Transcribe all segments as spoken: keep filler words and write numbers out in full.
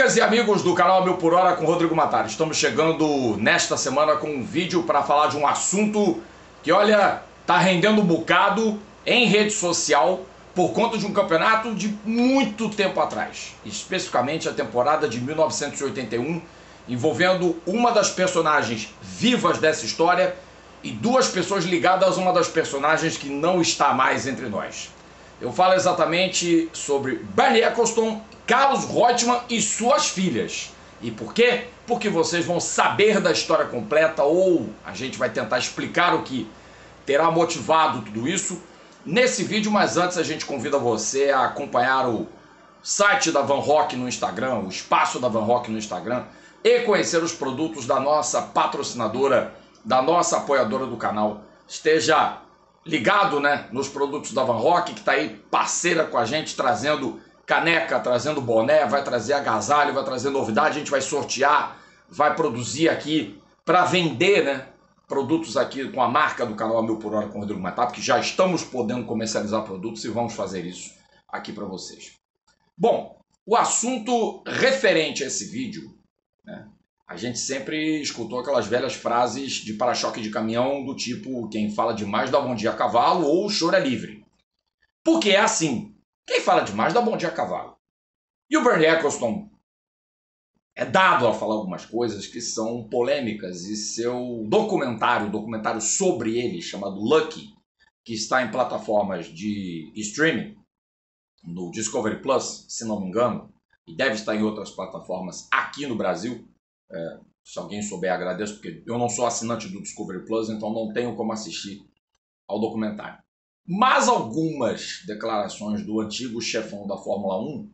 Amigas e amigos do canal A Mil Por Hora com Rodrigo Matar, estamos chegando nesta semana com um vídeo para falar de um assunto que, olha, tá rendendo um bocado em rede social por conta de um campeonato de muito tempo atrás, especificamente a temporada de mil novecentos e oitenta e um, envolvendo uma das personagens vivas dessa história e duas pessoas ligadas a uma das personagens que não está mais entre nós. Eu falo exatamente sobre Bernie Ecclestone, Carlos Reutemann e suas filhas. E por quê? Porque vocês vão saber da história completa, ou a gente vai tentar explicar o que terá motivado tudo isso nesse vídeo, mas antes a gente convida você a acompanhar o site da Van Rock no Instagram, o espaço da Van Rock no Instagram, e conhecer os produtos da nossa patrocinadora, da nossa apoiadora do canal. Esteja ligado, né, nos produtos da Van Rock, que está aí parceira com a gente, trazendo caneca, trazendo boné, vai trazer agasalho, vai trazer novidade, a gente vai sortear, vai produzir aqui para vender, né, produtos aqui com a marca do canal A Mil Por Hora com o Rodrigo Matar, porque já estamos podendo comercializar produtos e vamos fazer isso aqui para vocês. Bom, o assunto referente a esse vídeo, né, a gente sempre escutou aquelas velhas frases de para-choque de caminhão do tipo quem fala demais dá bom dia a cavalo ou o choro é livre. Porque é assim, quem fala demais dá bom dia a cavalo. E o Bernie Ecclestone é dado a falar algumas coisas que são polêmicas, e seu documentário, documentário sobre ele, chamado Lucky, que está em plataformas de streaming, no Discovery Plus, se não me engano, e deve estar em outras plataformas aqui no Brasil. É, se alguém souber, agradeço, porque eu não sou assinante do Discovery Plus, então não tenho como assistir ao documentário. Mas algumas declarações do antigo chefão da Fórmula um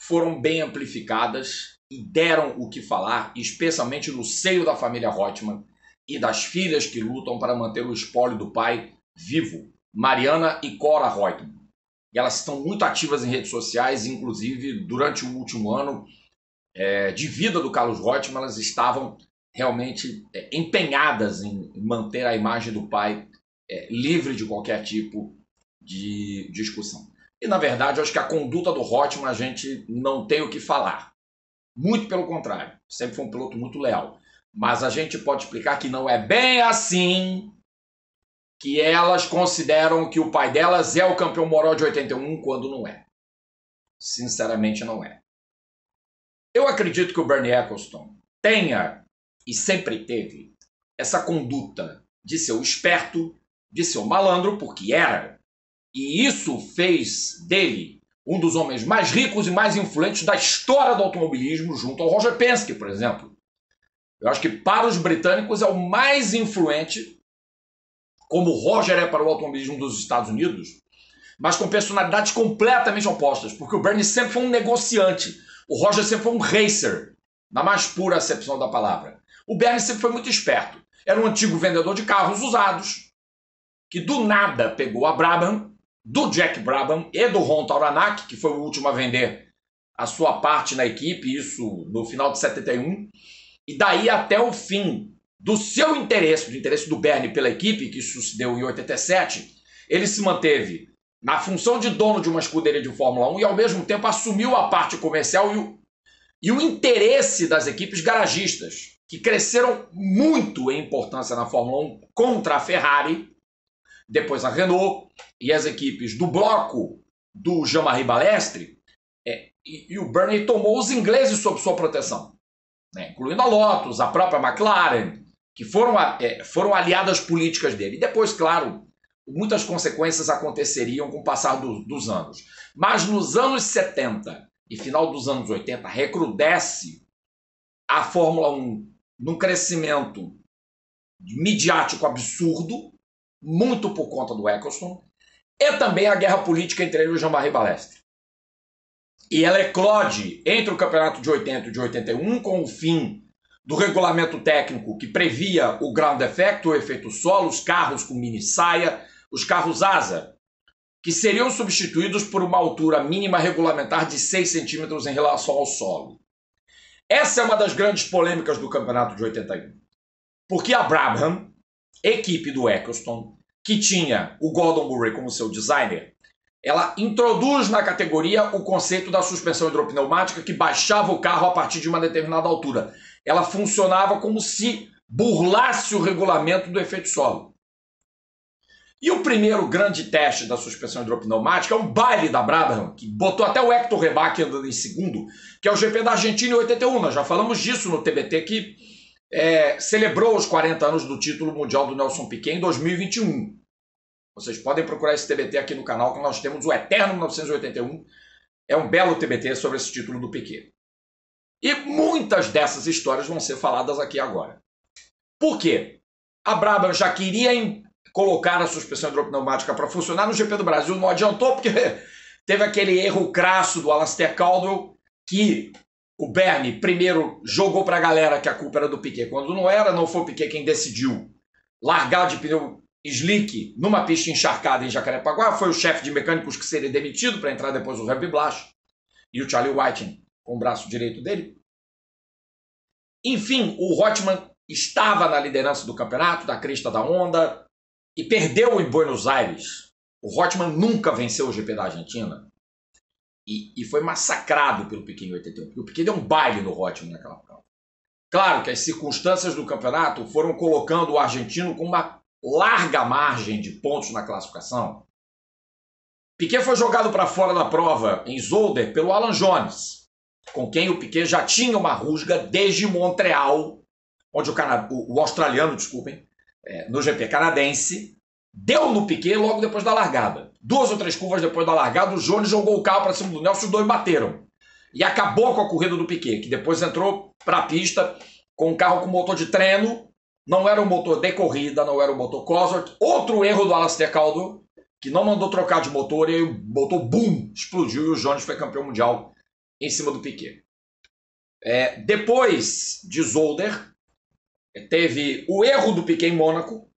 foram bem amplificadas e deram o que falar, especialmente no seio da família Reutemann e das filhas que lutam para manter o espólio do pai vivo, Mariana e Cora Reutemann. E elas estão muito ativas em redes sociais, inclusive durante o último ano é, de vida do Carlos Reutemann, elas estavam realmente é, empenhadas em manter a imagem do pai É, livre de qualquer tipo de discussão. E, na verdade, eu acho que a conduta do Reutemann a gente não tem o que falar. Muito pelo contrário. Sempre foi um piloto muito leal. Mas a gente pode explicar que não é bem assim que elas consideram que o pai delas é o campeão moral de oitenta e um, quando não é. Sinceramente, não é. Eu acredito que o Bernie Ecclestone tenha, e sempre teve, essa conduta de ser o esperto, de ser um malandro, porque era. E isso fez dele um dos homens mais ricos e mais influentes da história do automobilismo, junto ao Roger Penske, por exemplo. Eu acho que para os britânicos é o mais influente, como o Roger é para o automobilismo dos Estados Unidos, mas com personalidades completamente opostas, porque o Bernie sempre foi um negociante, o Roger sempre foi um racer, na mais pura acepção da palavra. O Bernie sempre foi muito esperto. Era um antigo vendedor de carros usados, que do nada pegou a Brabham, do Jack Brabham e do Ron Tauranac, que foi o último a vender a sua parte na equipe, isso no final de setenta e um, e daí até o fim do seu interesse, do interesse do Bernie pela equipe, que isso se deu em oitenta e sete, ele se manteve na função de dono de uma escuderia de Fórmula um e ao mesmo tempo assumiu a parte comercial e o, e o interesse das equipes garagistas, que cresceram muito em importância na Fórmula um contra a Ferrari, depois a Renault e as equipes do bloco do Jean-Marie Balestre, é, e, e o Bernie tomou os ingleses sob sua proteção, né, incluindo a Lotus, a própria McLaren, que foram, a, é, foram aliadas políticas dele. E depois, claro, muitas consequências aconteceriam com o passar do, dos anos. Mas nos anos setenta e final dos anos oitenta, recrudesce a Fórmula um num crescimento midiático absurdo, muito por conta do Ecclestone, e também a guerra política entre ele e o Jean-Marie Balestre. E ela eclode entre o campeonato de oitenta e de oitenta e um, com o fim do regulamento técnico que previa o ground effect, o efeito solo, os carros com mini saia, os carros asa, que seriam substituídos por uma altura mínima regulamentar de seis centímetros em relação ao solo. Essa é uma das grandes polêmicas do campeonato de oitenta e um, porque a Brabham, equipe do Ecclestone, que tinha o Gordon Murray como seu designer, ela introduz na categoria o conceito da suspensão hidropneumática que baixava o carro a partir de uma determinada altura. Ela funcionava como se burlasse o regulamento do efeito solo. E o primeiro grande teste da suspensão hidropneumática é um baile da Brabham, que botou até o Hector Rebaque andando em segundo, que é o G P da Argentina em oitenta e um. Nós já falamos disso no T B T, que é, celebrou os quarenta anos do título mundial do Nelson Piquet em dois mil e vinte e um. Vocês podem procurar esse T B T aqui no canal, que nós temos o Eterno mil novecentos e oitenta e um. É um belo T B T sobre esse título do Piquet. E muitas dessas histórias vão ser faladas aqui agora. Por quê? A Brabham já queria colocar a suspensão hidropneumática para funcionar no G P do Brasil, não adiantou, porque teve aquele erro crasso do Alastair Caldwell, que o Bernie primeiro jogou para a galera que a culpa era do Piquet, quando não era, não foi o Piquet quem decidiu largar de pneu slick numa pista encharcada em Jacarepaguá, foi o chefe de mecânicos que seria demitido para entrar depois o Herbie Blash e o Charlie Whiting com o braço direito dele. Enfim, o Reutemann estava na liderança do campeonato, da crista da onda, e perdeu em Buenos Aires. O Reutemann nunca venceu o G P da Argentina. E, e foi massacrado pelo Piquet em oitenta e um. O Piquet deu um baile no Reutemann naquela prova. Claro que as circunstâncias do campeonato foram colocando o argentino com uma larga margem de pontos na classificação. Piquet foi jogado para fora da prova, em Zolder, pelo Alan Jones, com quem o Piquet já tinha uma rusga desde Montreal, onde o, cana o, o australiano, desculpem, É, no G P canadense, deu no Piquet logo depois da largada. Duas ou três curvas depois da largada, o Jones jogou o carro para cima do Nelson, os dois bateram. E acabou com a corrida do Piquet, que depois entrou para a pista com um carro com motor de treino, não era um motor de corrida, não era um motor Cosworth. Outro erro do Alastair Caldwell, que não mandou trocar de motor, e aí o motor, boom, explodiu e o Jones foi campeão mundial em cima do Piquet. É, depois de Zolder, teve o erro do Piquet em Mônaco,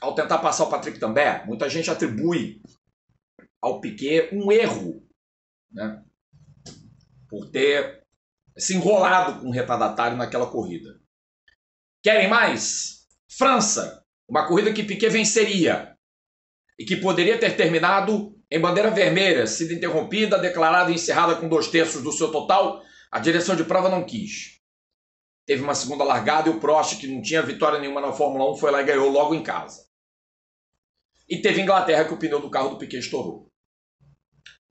ao tentar passar o Patrick Tambay. Muita gente atribui ao Piquet um erro, né, por ter se enrolado com o retardatário naquela corrida. Querem mais? França, uma corrida que Piquet venceria e que poderia ter terminado em bandeira vermelha, sido interrompida, declarada e encerrada com dois terços do seu total. A direção de prova não quis. Teve uma segunda largada e o Prost, que não tinha vitória nenhuma na Fórmula um, foi lá e ganhou logo em casa. E teve Inglaterra, que o pneu do carro do Piquet estourou.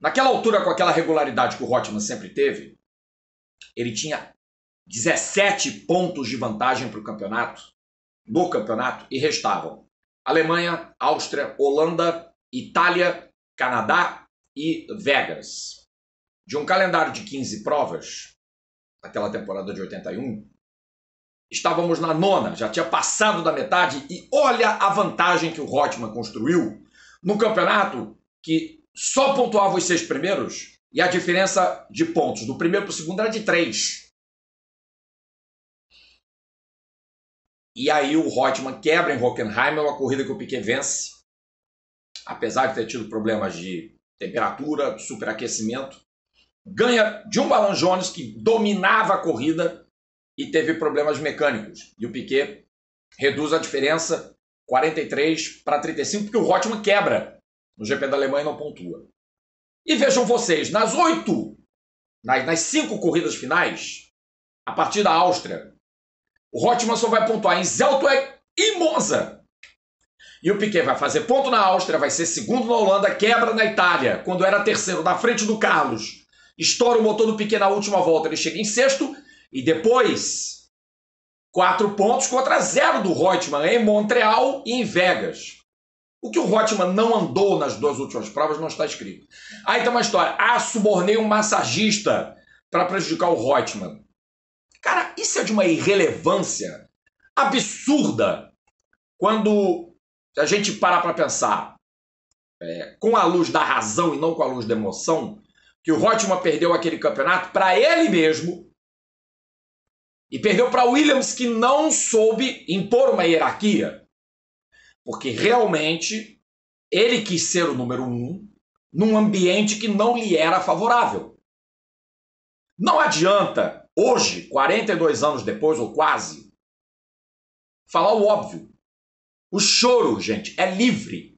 Naquela altura, com aquela regularidade que o Reutemann sempre teve, ele tinha dezessete pontos de vantagem para o campeonato, no campeonato, e restavam Alemanha, Áustria, Holanda, Itália, Canadá e Vegas. De um calendário de quinze provas, naquela temporada de oitenta e um, estávamos na nona, já tinha passado da metade, e olha a vantagem que o Reutemann construiu no campeonato, que só pontuava os seis primeiros, e a diferença de pontos do primeiro para o segundo era de três. E aí o Reutemann quebra em Hockenheim, é uma corrida que o Piquet vence, apesar de ter tido problemas de temperatura, superaquecimento, ganha de um Alan Jones que dominava a corrida, e teve problemas mecânicos. E o Piquet reduz a diferença quarenta e três para trinta e cinco, porque o Reutemann quebra no G P da Alemanha e não pontua. E vejam vocês, nas oito, nas, nas cinco corridas finais, a partir da Áustria, o Reutemann só vai pontuar em Zeltweg e Monza. E o Piquet vai fazer ponto na Áustria, vai ser segundo na Holanda, quebra na Itália, quando era terceiro, na frente do Carlos. Estoura o motor do Piquet na última volta, ele chega em sexto. E depois, quatro pontos contra zero do Reutemann em Montreal e em Vegas. O que o Reutemann não andou nas duas últimas provas não está escrito. Aí tem uma história. Ah, subornei um massagista para prejudicar o Reutemann. Cara, isso é de uma irrelevância absurda quando a gente para para pensar é, com a luz da razão e não com a luz da emoção, que o Reutemann perdeu aquele campeonato para ele mesmo. E perdeu para Williams, que não soube impor uma hierarquia. Porque realmente ele quis ser o número um num ambiente que não lhe era favorável. Não adianta, hoje, quarenta e dois anos depois, ou quase, falar o óbvio. O choro, gente, é livre.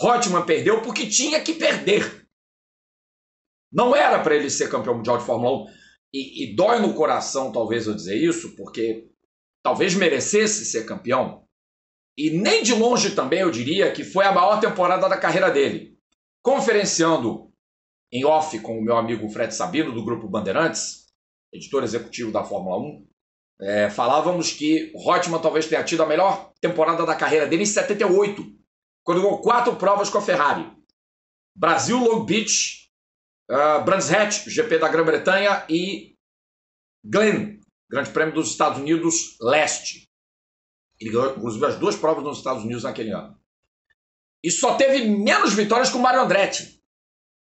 Reutemann perdeu porque tinha que perder. Não era para ele ser campeão mundial de Fórmula um. E, e dói no coração, talvez, eu dizer isso, porque talvez merecesse ser campeão. E nem de longe também, eu diria, que foi a maior temporada da carreira dele. Conferenciando em off com o meu amigo Fred Sabino, do Grupo Bandeirantes, editor executivo da Fórmula um, é, falávamos que o Reutemann talvez tenha tido a melhor temporada da carreira dele em setenta e oito, quando ganhou quatro provas com a Ferrari. Brasil, Long Beach, Uh, Brands Hatch, G P da Grã-Bretanha, e Glen, Grande Prêmio dos Estados Unidos Leste. Ele ganhou, inclusive, as duas provas nos Estados Unidos naquele ano. E só teve menos vitórias com o Mario Andretti,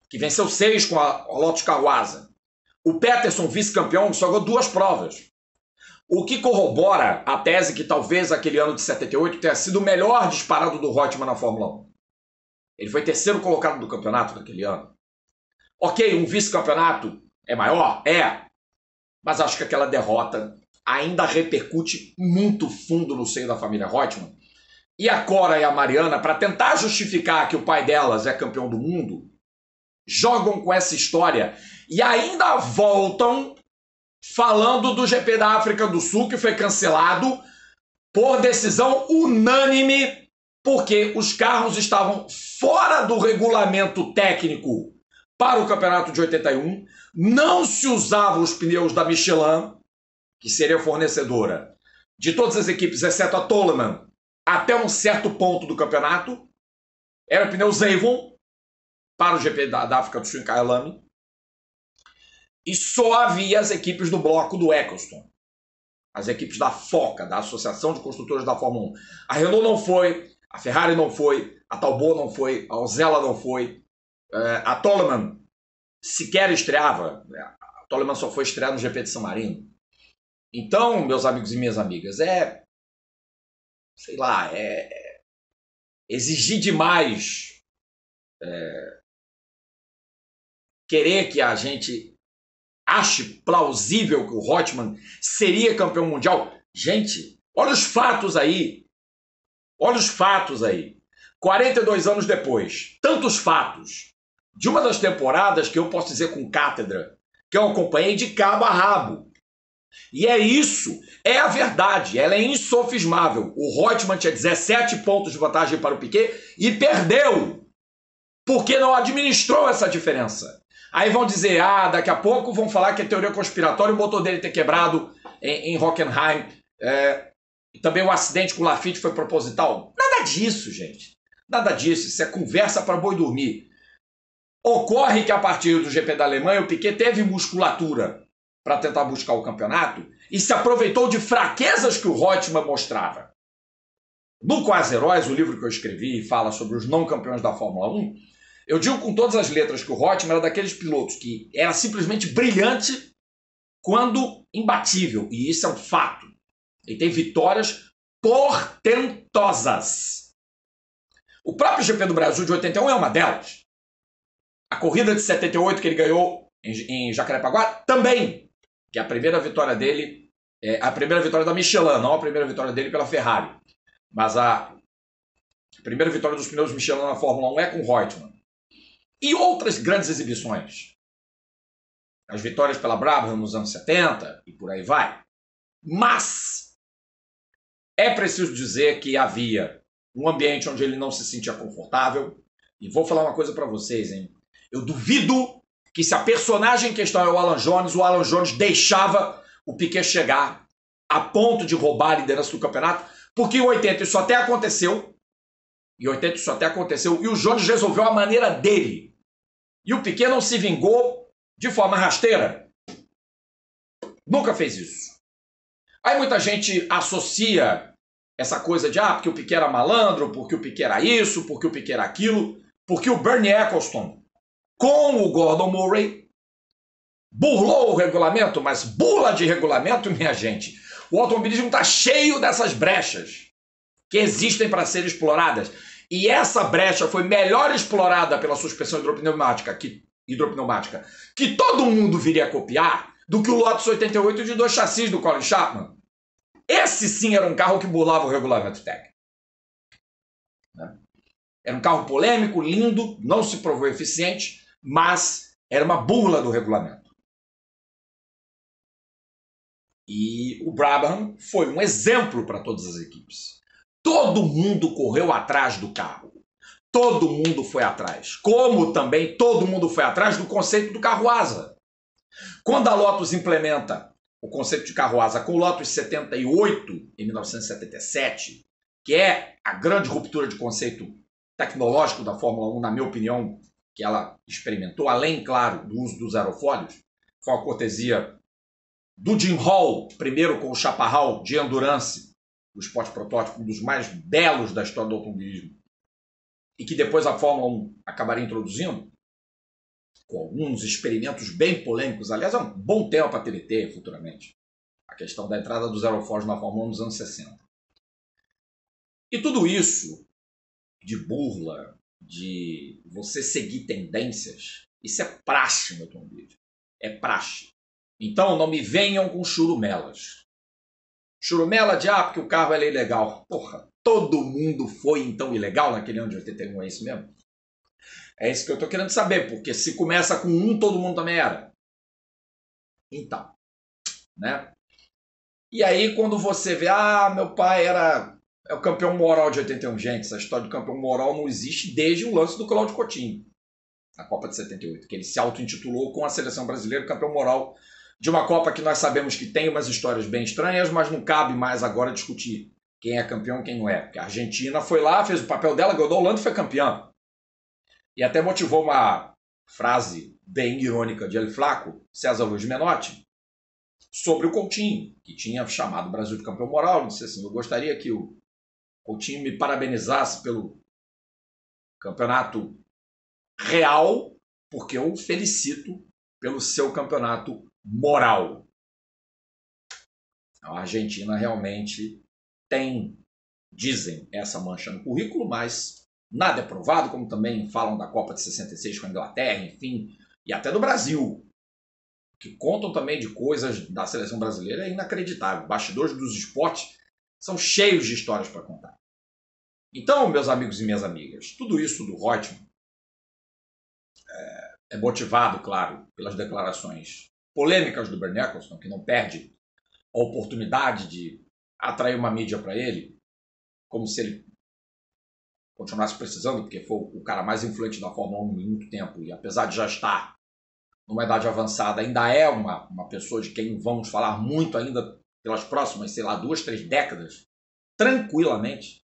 que venceu seis com a, a Lotus Carruaza. O Peterson, vice-campeão, só ganhou duas provas. O que corrobora a tese que talvez aquele ano de setenta e oito tenha sido o melhor disparado do Reutemann na Fórmula um. Ele foi terceiro colocado do campeonato naquele ano. Ok, um vice-campeonato é maior? É. Mas acho que aquela derrota ainda repercute muito fundo no seio da família Reutemann. E a Cora e a Mariana, para tentar justificar que o pai delas é campeão do mundo, jogam com essa história e ainda voltam falando do G P da África do Sul, que foi cancelado por decisão unânime, porque os carros estavam fora do regulamento técnico para o campeonato de oitenta e um, não se usavam os pneus da Michelin, que seria fornecedora de todas as equipes, exceto a Toleman, até um certo ponto do campeonato. Era o pneu Zayvon, para o G P da, da África do Sul em Kyalami. E só havia as equipes do bloco do Ecclestone, as equipes da FOCA, da Associação de Construtores da Fórmula um. A Renault não foi, a Ferrari não foi, a Talbot não foi, a Alzella não foi. A Toleman sequer estreava. A Toleman só foi estrear no G P de San Marino. Então, meus amigos e minhas amigas, é... sei lá, é... exigir demais. É, querer que a gente ache plausível que o Reutemann seria campeão mundial. Gente, olha os fatos aí. Olha os fatos aí. quarenta e dois anos depois, tantos fatos. De uma das temporadas que eu posso dizer com cátedra, que eu acompanhei de cabo a rabo. E é isso, é a verdade, ela é insofismável. O Reutemann tinha dezessete pontos de vantagem para o Piquet e perdeu, porque não administrou essa diferença. Aí vão dizer, ah, daqui a pouco vão falar que é teoria conspiratória o motor dele ter quebrado em, em Hockenheim. É, e também o acidente com o Lafitte foi proposital. Nada disso, gente. Nada disso, isso é conversa para boi dormir. Ocorre que a partir do G P da Alemanha, o Piquet teve musculatura para tentar buscar o campeonato e se aproveitou de fraquezas que o Reutemann mostrava. No Quase Heróis, o livro que eu escrevi e fala sobre os não campeões da Fórmula um, eu digo com todas as letras que o Reutemann era daqueles pilotos que era simplesmente brilhante quando imbatível, e isso é um fato. Ele tem vitórias portentosas. O próprio G P do Brasil de oitenta e um é uma delas. A corrida de setenta e oito que ele ganhou em Jacarepaguá também, que é a primeira vitória dele, é a primeira vitória da Michelin, não a primeira vitória dele pela Ferrari. Mas a primeira vitória dos pneus Michelin na Fórmula um é com o Reutemann. E outras grandes exibições. As vitórias pela Brabham nos anos setenta e por aí vai. Mas é preciso dizer que havia um ambiente onde ele não se sentia confortável. E vou falar uma coisa para vocês, hein? Eu duvido que, se a personagem em questão é o Alan Jones, o Alan Jones deixava o Piquet chegar a ponto de roubar a liderança do campeonato, porque em oitenta isso até aconteceu, em oitenta isso até aconteceu, e o Jones resolveu a maneira dele. E o Piquet não se vingou de forma rasteira. Nunca fez isso. Aí muita gente associa essa coisa de, ah, porque o Piquet era malandro, porque o Piquet era isso, porque o Piquet era aquilo, porque o Bernie Ecclestone, com o Gordon Murray, burlou o regulamento, mas bula de regulamento, minha gente. O automobilismo está cheio dessas brechas que existem para serem exploradas. E essa brecha foi melhor explorada pela suspensão hidropneumática que, hidropneumática, que todo mundo viria a copiar, do que o Lotus oitenta e oito de dois chassis do Colin Chapman. Esse sim era um carro que burlava o regulamento técnico. Né? Era um carro polêmico, lindo, não se provou eficiente, mas era uma burla do regulamento. E o Brabham foi um exemplo para todas as equipes. Todo mundo correu atrás do carro. Todo mundo foi atrás. Como também todo mundo foi atrás do conceito do carro asa. Quando a Lotus implementa o conceito de carro asa com o Lotus setenta e oito, em mil novecentos e setenta e sete, que é a grande ruptura de conceito tecnológico da Fórmula um, na minha opinião, que ela experimentou, além, claro, do uso dos aerofólios, foi uma cortesia do Jim Hall, primeiro com o chaparral de Endurance, o esporte protótipo, um dos mais belos da história do automobilismo, e que depois a Fórmula um acabaria introduzindo, com alguns experimentos bem polêmicos, aliás, é um bom tema para a T V T futuramente, a questão da entrada dos aerofólios na Fórmula um nos anos sessenta. E tudo isso de burla, de você seguir tendências, isso é praxe no automobilismo, é praxe. Então não me venham com churumelas. Churumela de, ah, porque o carro é ilegal. Porra, todo mundo foi então ilegal naquele ano de oitenta e um, é isso mesmo? É isso que eu estou querendo saber, porque se começa com um, todo mundo também era. Então, né? E aí quando você vê, ah, meu pai era é o campeão moral de oitenta e um, gente, essa história de campeão moral não existe desde o lance do Cláudio Coutinho, na Copa de setenta e oito, que ele se auto-intitulou com a seleção brasileira campeão moral de uma Copa que nós sabemos que tem umas histórias bem estranhas, mas não cabe mais agora discutir quem é campeão e quem não é. Porque a Argentina foi lá, fez o papel dela, ganhou da Holanda e foi campeã. E até motivou uma frase bem irônica de El Flaco, César Luiz Menotti, sobre o Coutinho, que tinha chamado o Brasil de campeão moral. Ele disse assim, eu gostaria que o Coutinho me parabenizasse pelo campeonato real, porque eu o felicito pelo seu campeonato moral. A Argentina realmente tem, dizem, essa mancha no currículo, mas nada é provado, como também falam da Copa de sessenta e seis com a Inglaterra, enfim, e até do Brasil, que contam também de coisas da seleção brasileira inacreditável. Bastidores dos esportes são cheios de histórias para contar. Então, meus amigos e minhas amigas, tudo isso do Reutemann é motivado, claro, pelas declarações polêmicas do Bernie Ecclestone, que não perde a oportunidade de atrair uma mídia para ele, como se ele continuasse precisando, porque foi o cara mais influente da Fórmula um em muito tempo, e apesar de já estar numa idade avançada, ainda é uma, uma pessoa de quem vamos falar muito ainda pelas próximas, sei lá, duas, três décadas, tranquilamente.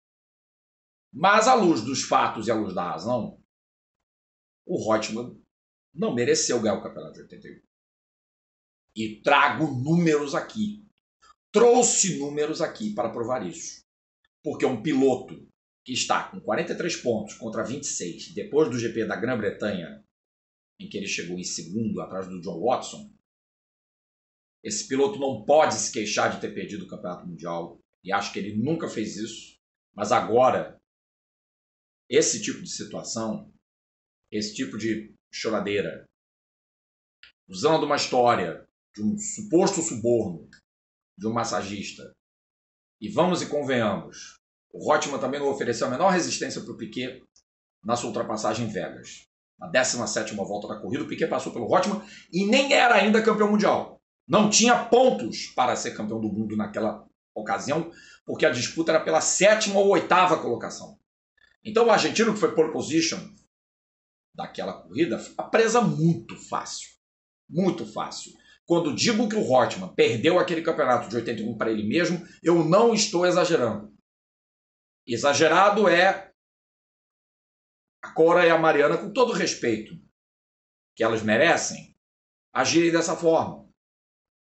Mas à luz dos fatos e à luz da razão, o Reutemann não mereceu ganhar o campeonato de oitenta e um. E trago números aqui. Trouxe números aqui para provar isso. Porque um piloto que está com quarenta e três pontos contra vinte e seis, depois do G P da Grã-Bretanha, em que ele chegou em segundo, atrás do John Watson, esse piloto não pode se queixar de ter perdido o Campeonato Mundial. E acho que ele nunca fez isso. Mas agora, esse tipo de situação, esse tipo de choradeira, usando uma história de um suposto suborno de um massagista, e vamos e convenhamos, o Reutemann também não ofereceu a menor resistência para o Piquet na sua ultrapassagem em Vegas. Na décima sétima volta da corrida, o Piquet passou pelo Reutemann e nem era ainda campeão mundial. Não tinha pontos para ser campeão do mundo naquela ocasião, porque a disputa era pela sétima ou oitava colocação. Então o argentino, que foi pole position daquela corrida, a presa muito fácil. Muito fácil. Quando digo que o Reutemann perdeu aquele campeonato de oitenta e um para ele mesmo, eu não estou exagerando. Exagerado é a Cora e a Mariana, com todo o respeito que elas merecem, agirem dessa forma.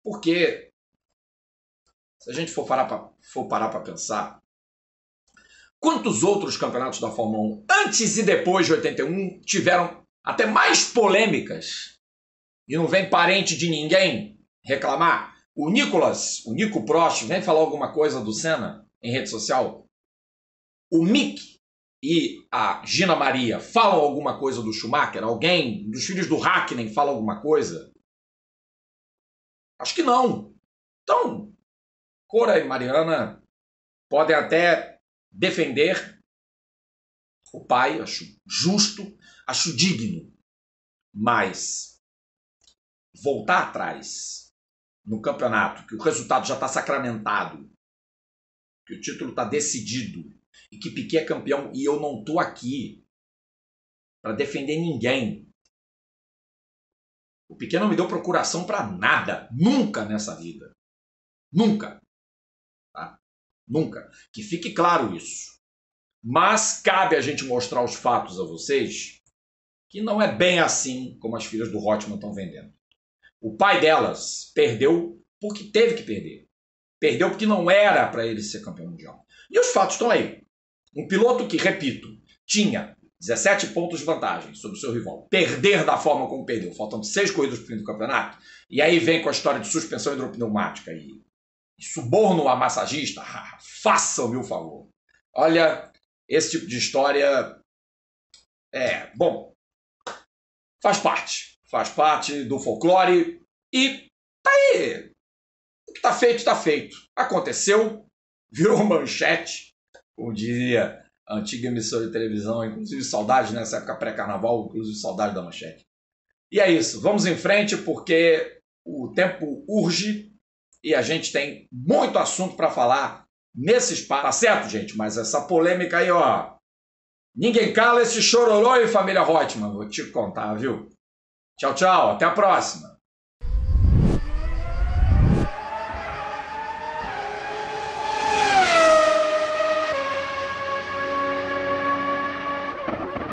Porque, se a gente for parar para pensar, quantos outros campeonatos da Fórmula um, antes e depois de oitenta e um, tiveram até mais polêmicas? E não vem parente de ninguém reclamar. O Nicolas, o Nico Prost, vem falar alguma coisa do Senna em rede social. O Mick e a Gina Maria falam alguma coisa do Schumacher? Alguém dos filhos do Hakkinen fala alguma coisa? Acho que não. Então, Cora e Mariana podem até defender o pai, eu acho justo, acho digno. Mas voltar atrás no campeonato, que o resultado já está sacramentado, que o título está decidido e que Piquet é campeão, e eu não estou aqui para defender ninguém. O Piquet não me deu procuração para nada, nunca nessa vida. Nunca. Tá? Nunca. Que fique claro isso. Mas cabe a gente mostrar os fatos a vocês que não é bem assim como as filhas do Reutemann estão vendendo. O pai delas perdeu porque teve que perder. Perdeu porque não era para ele ser campeão mundial. E os fatos estão aí. Um piloto que, repito, tinha dezessete pontos de vantagem sobre o seu rival. Perder da forma como perdeu. Faltando seis corridas para o fim do campeonato. E aí vem com a história de suspensão hidropneumática. E suborno a massagista. Façam-me o favor. Olha, esse tipo de história... É, bom... Faz parte. Faz parte do folclore. E tá aí... O que está feito, está feito. Aconteceu, virou manchete, como dizia a antiga emissora de televisão, inclusive saudade nessa época pré-carnaval, inclusive saudade da manchete. E é isso, vamos em frente porque o tempo urge e a gente tem muito assunto para falar nesse espaço. Tá certo, gente? Mas essa polêmica aí, ó, ninguém cala esse chororô, e família Reutemann, vou te contar, viu? Tchau, tchau, até a próxima.